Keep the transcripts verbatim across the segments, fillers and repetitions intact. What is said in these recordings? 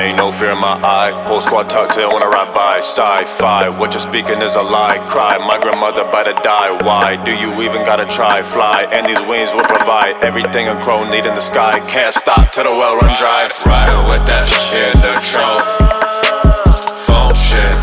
Ain't no fear in my eye, whole squad tucked in when I ride by. Sci-fi, what you're speaking is a lie. Cry, my grandmother about to die. Why do you even gotta try? Fly, and these wings will provide everything a crow need in the sky. Can't stop till the well run dry. Riding with that, hear the troll. Phone shit.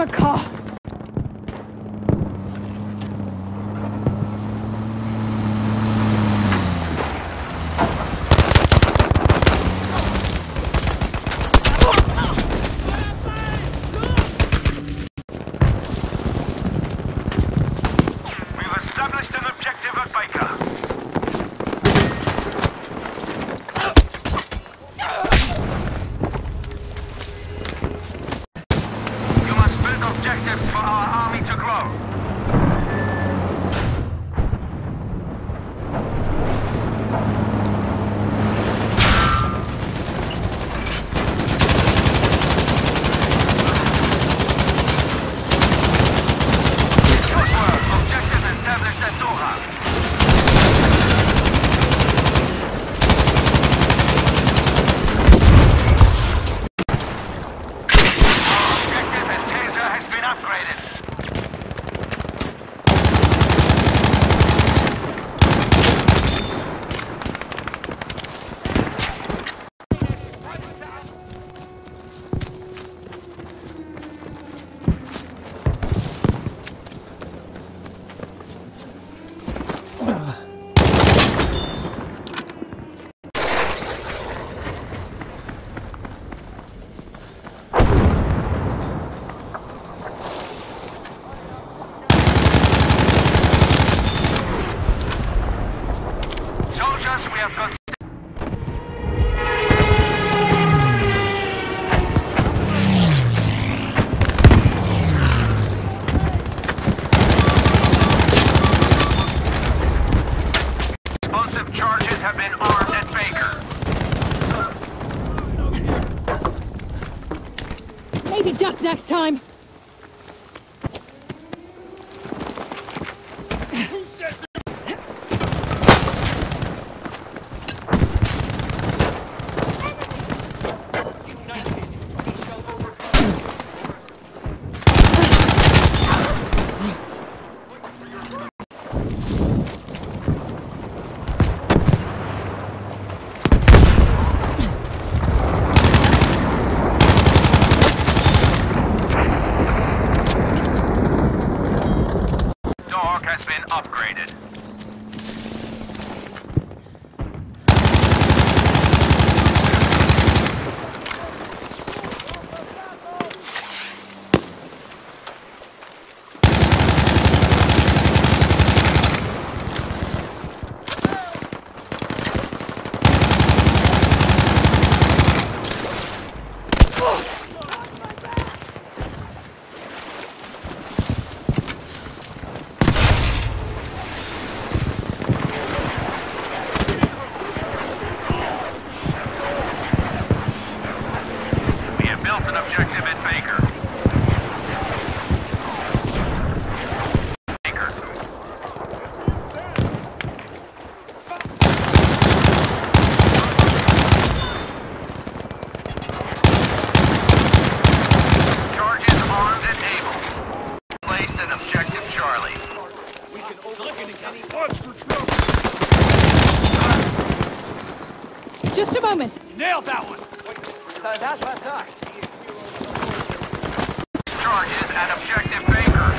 on the car. Maybe duck next time. Just a moment. You nailed that one. Uh, that's my side. Charges and objective Baker.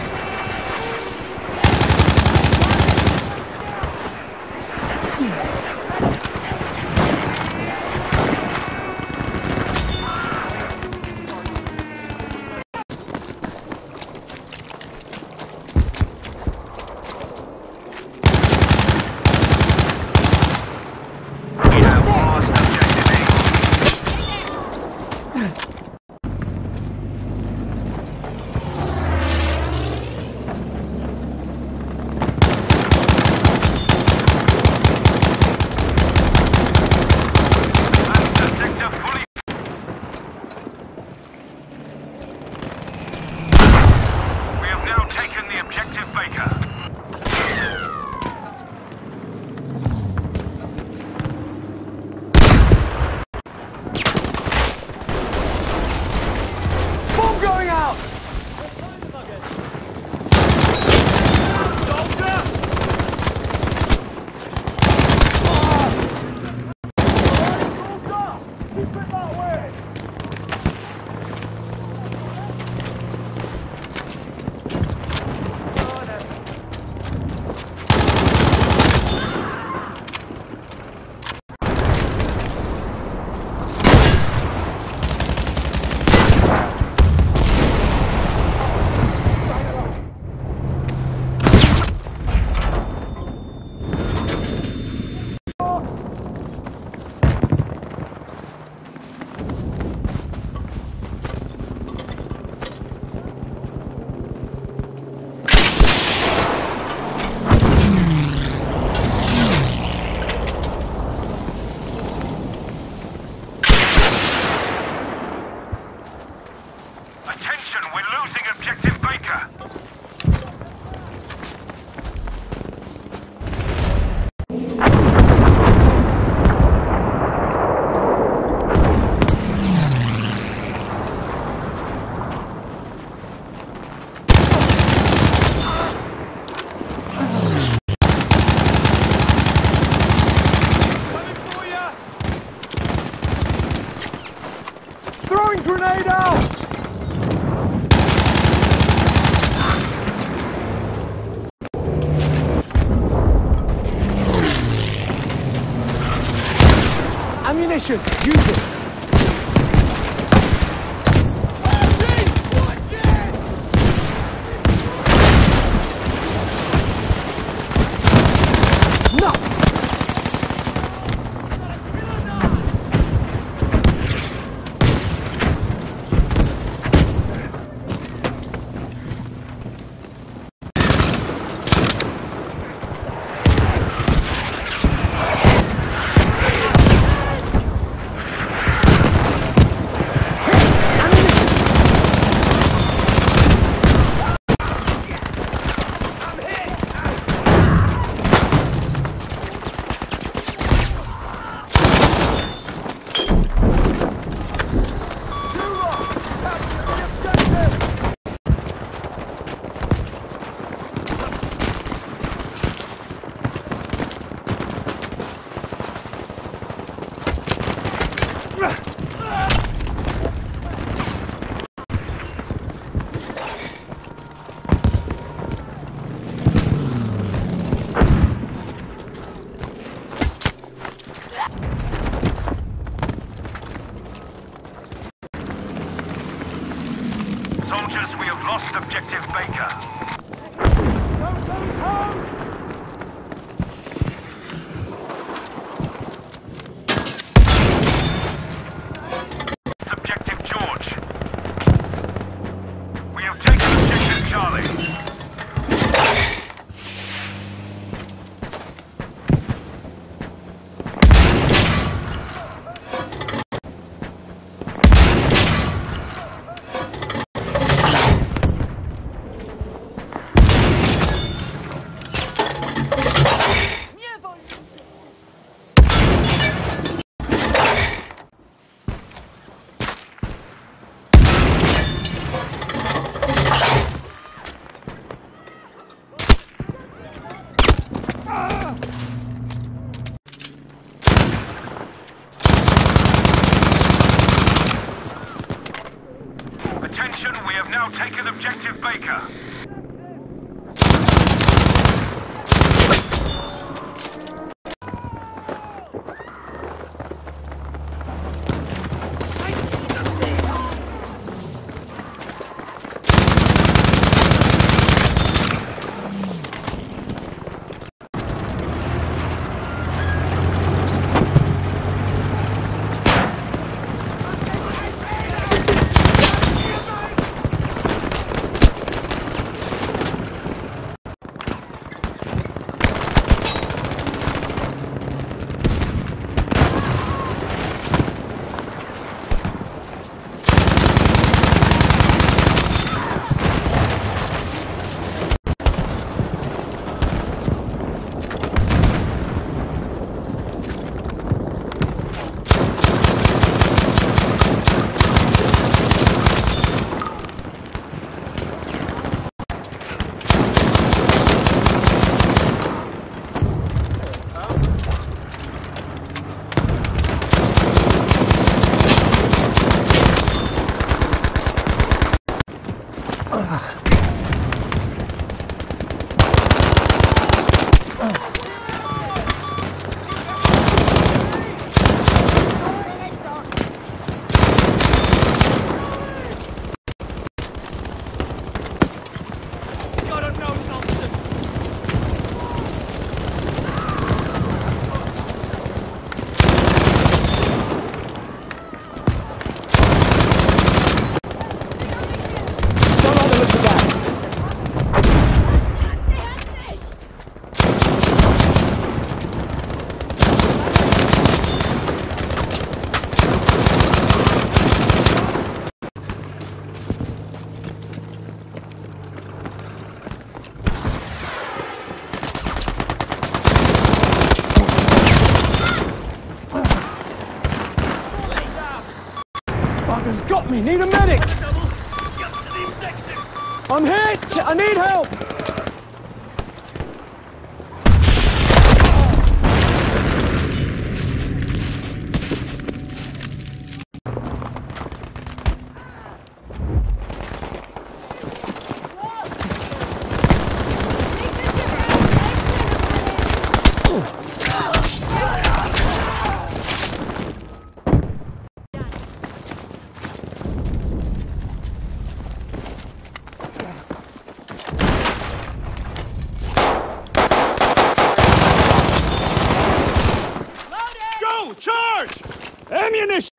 Grenade out! Ammunition, use it! Has got me. Need a medic. I'm hit. I need help. Ammunition!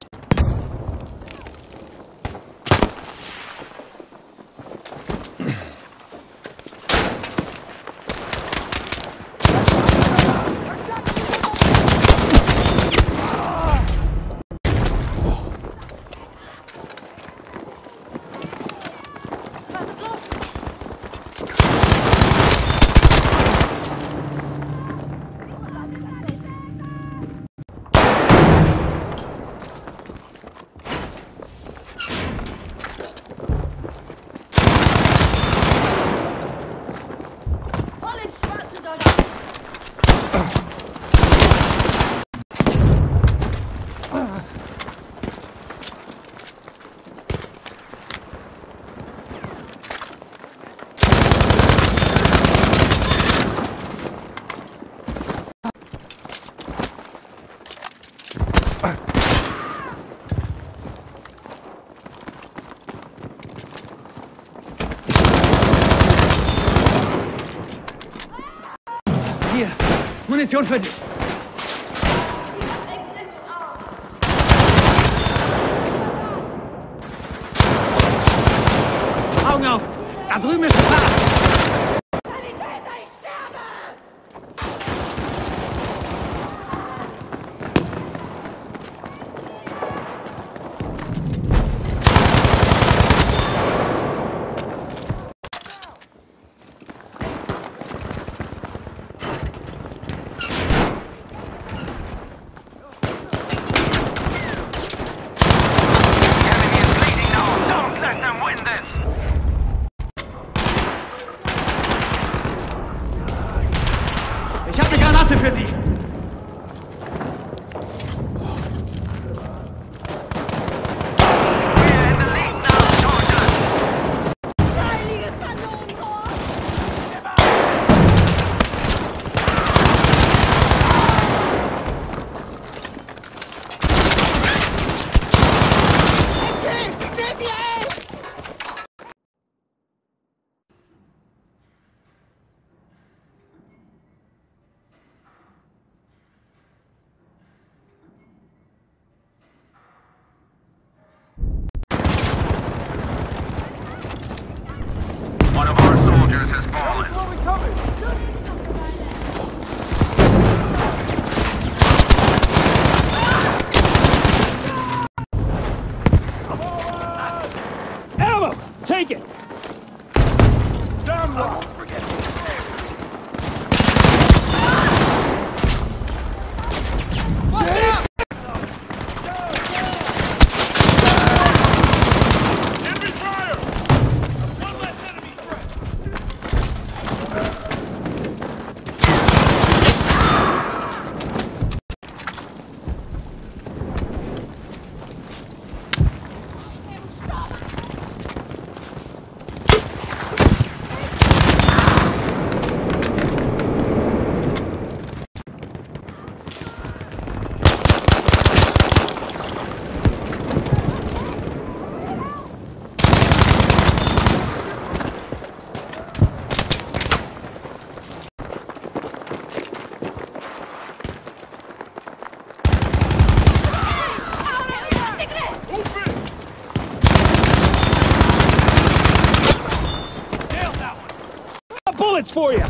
Hier, Munition für dich. Augen auf! Da drüben ist Gefahr! Take it! Damn oh, forget it! Watch out! Bullets for you!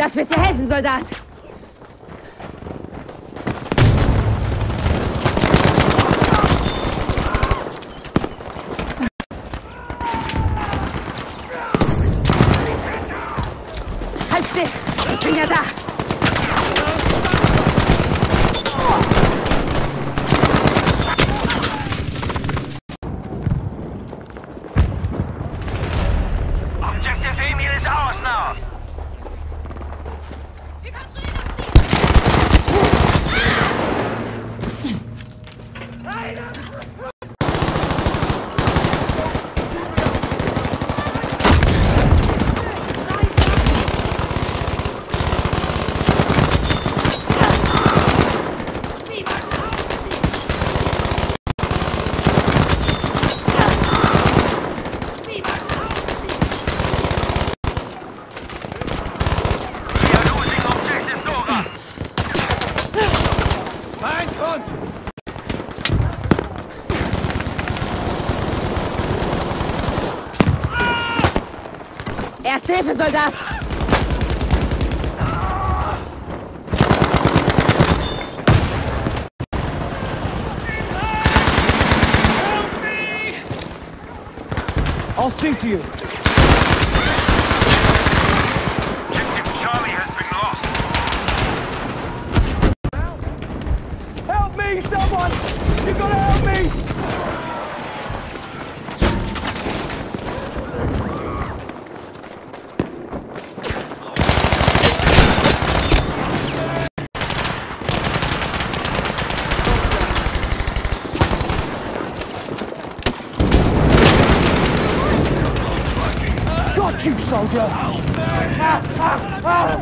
Das wird dir helfen, Soldat! Halt still! Ich bin ja da! Erste Hilfe, Soldat! I'll see to you! You, soldier! Oh, ah, ah, ah.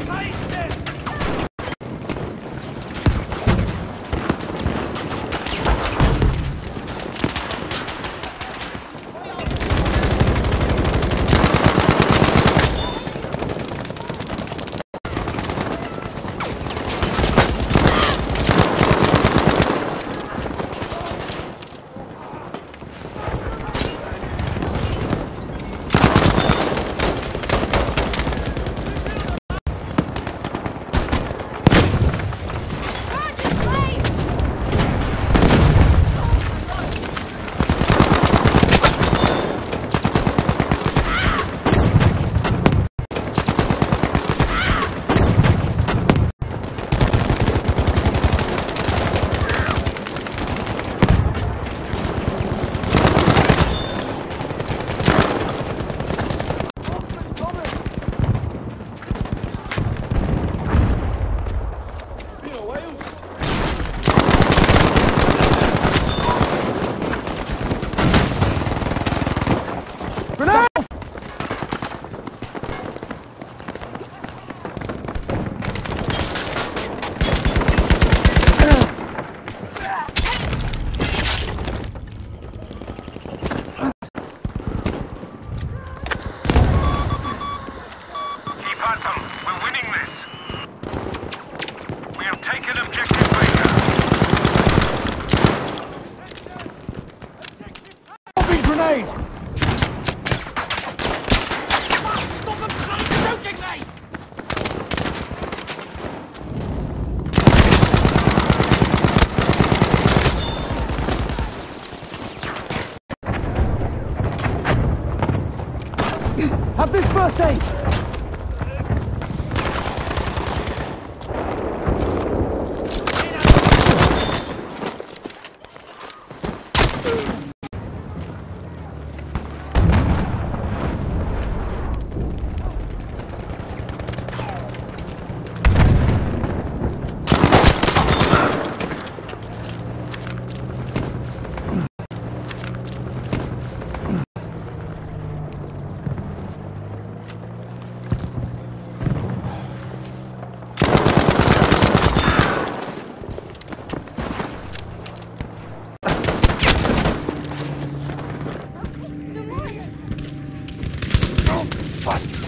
Have this first aid! fácil.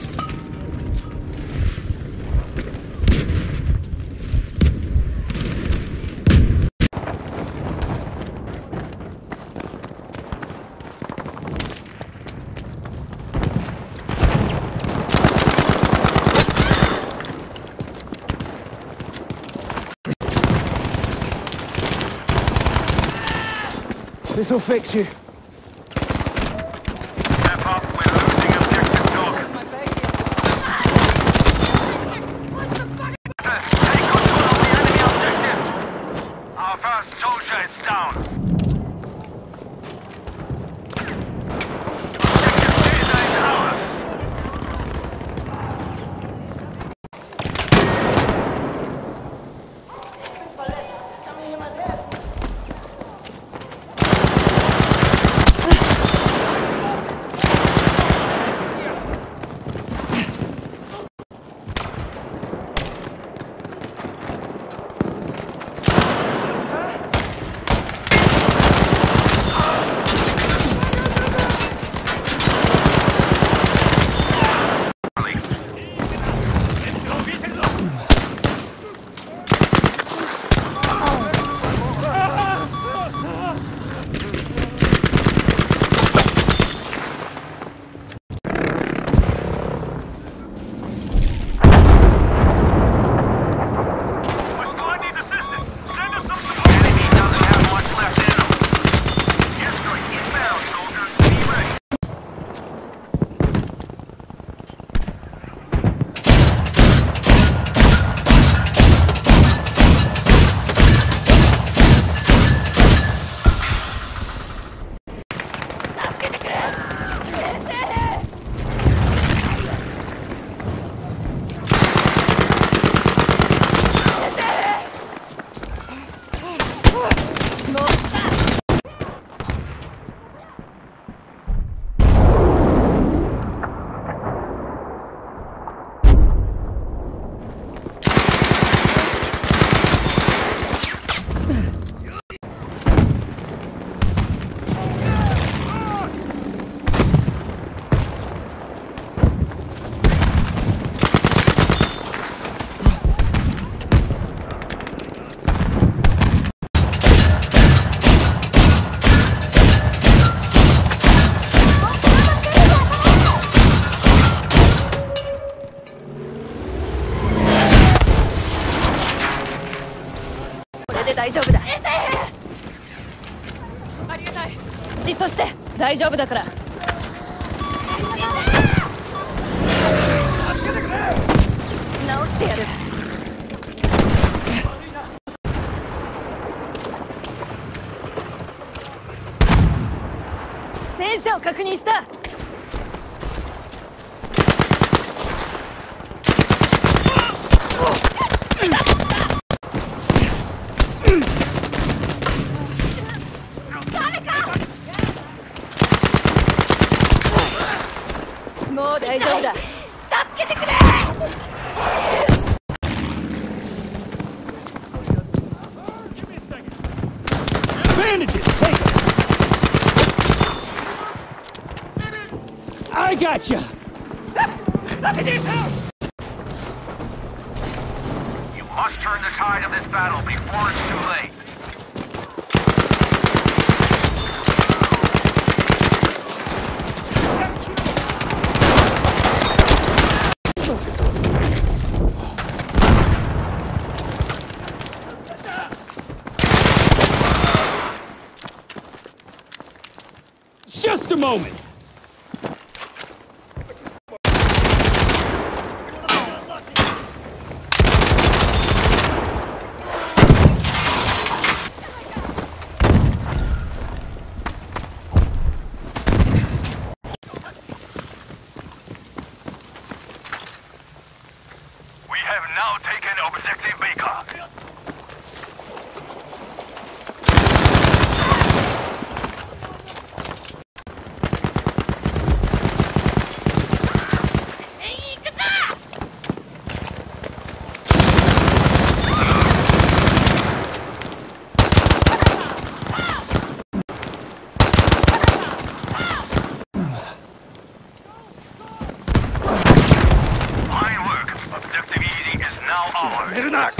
This'll fix you. Step up, we're losing objective dog. What the fuck? Take control of the enemy objective. Our first soldier is down. Objective data is ours. ¡Está! Gotcha! You must turn the tide of this battle before it's too late. Just a moment! 出るな。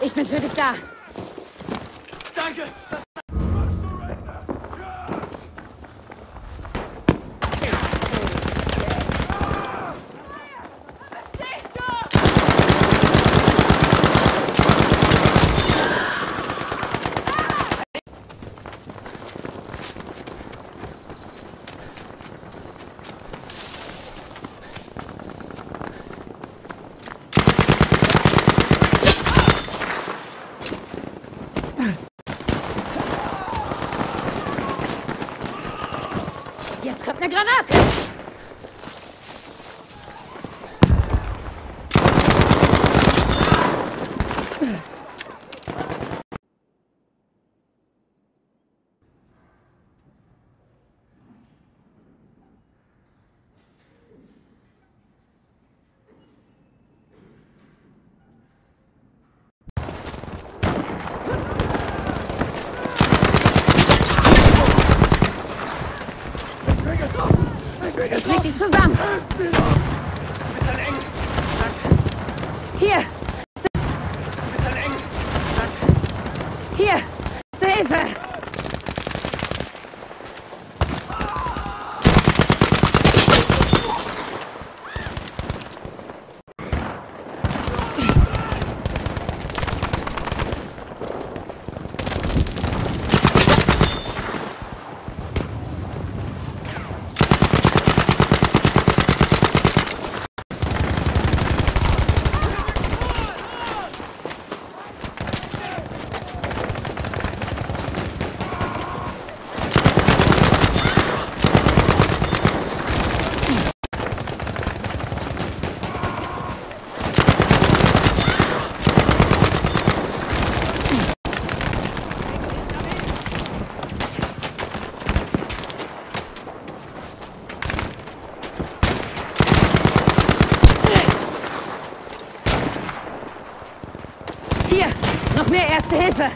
Ich bin für dich da. Danke. Jetzt kommt eine Granate! Krieg dich zusammen! Du bist ein Engel! Hier! Du bist ein Engel! Hier! Zur Hilfe! Noch mehr Erste Hilfe!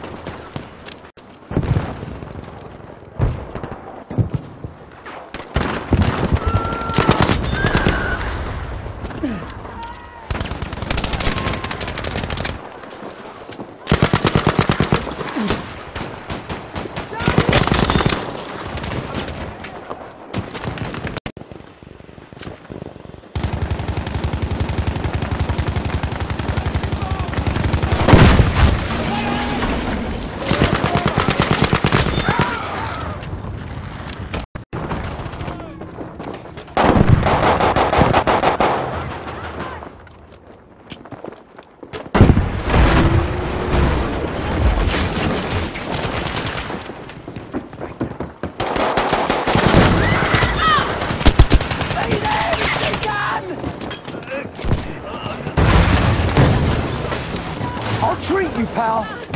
you, pal. Get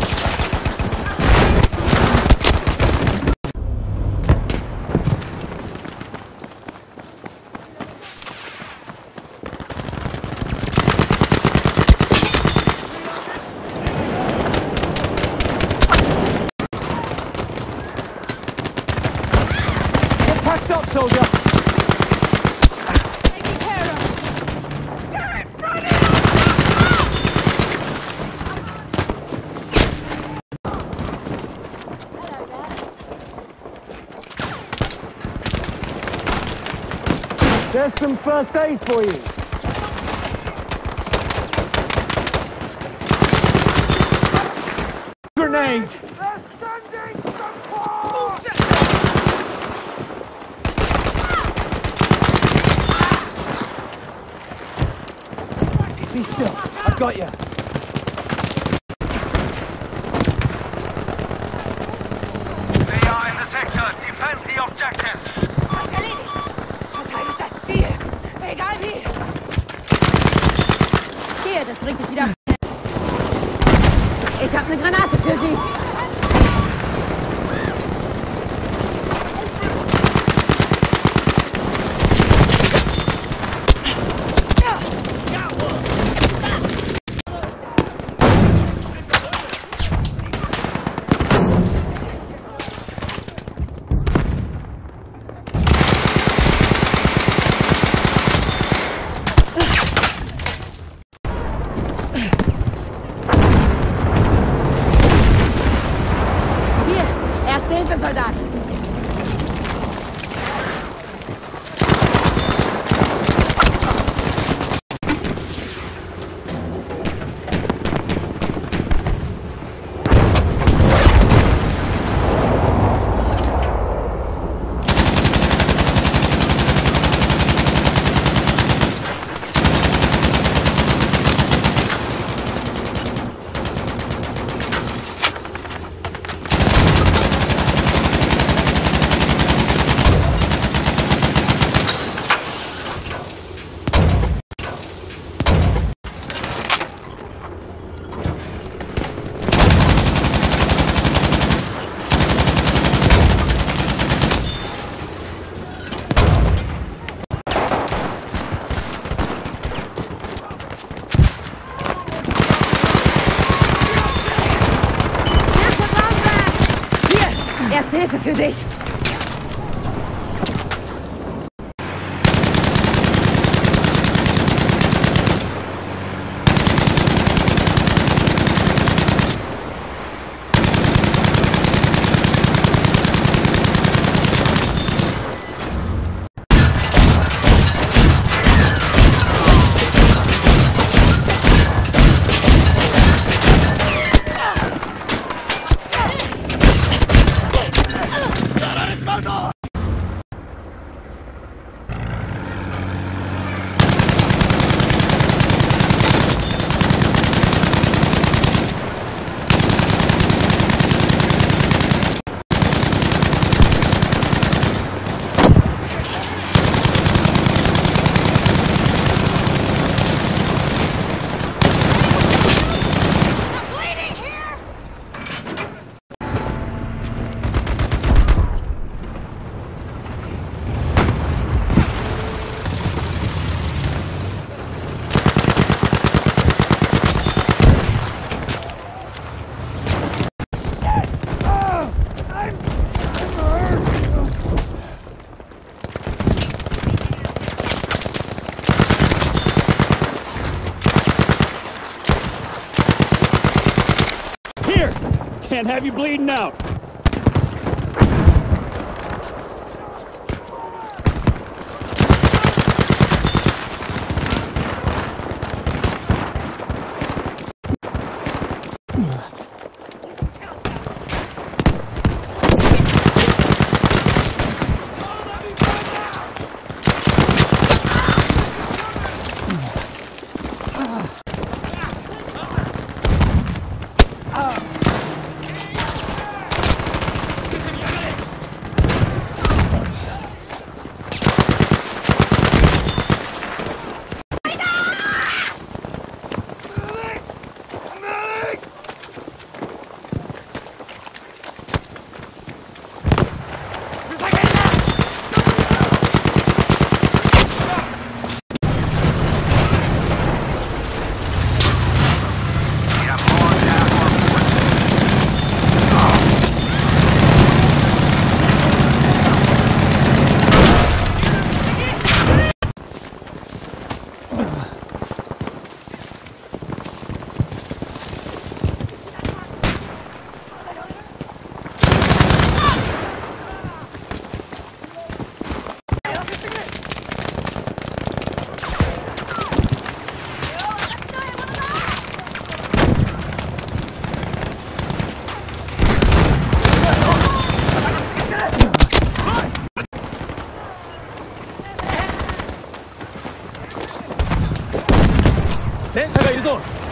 packed up, soldier. There's some first aid for you. Grenade! They're sending support! Be still. I've got you. They are in the sector. Defend the objectives. Egal wie! Hier, das bringt dich wieder. Ich habe eine Granate für Sie. Erste Hilfe, Soldat! Erste Hilfe für dich! Can't have you bleeding out. 電車がいるぞ。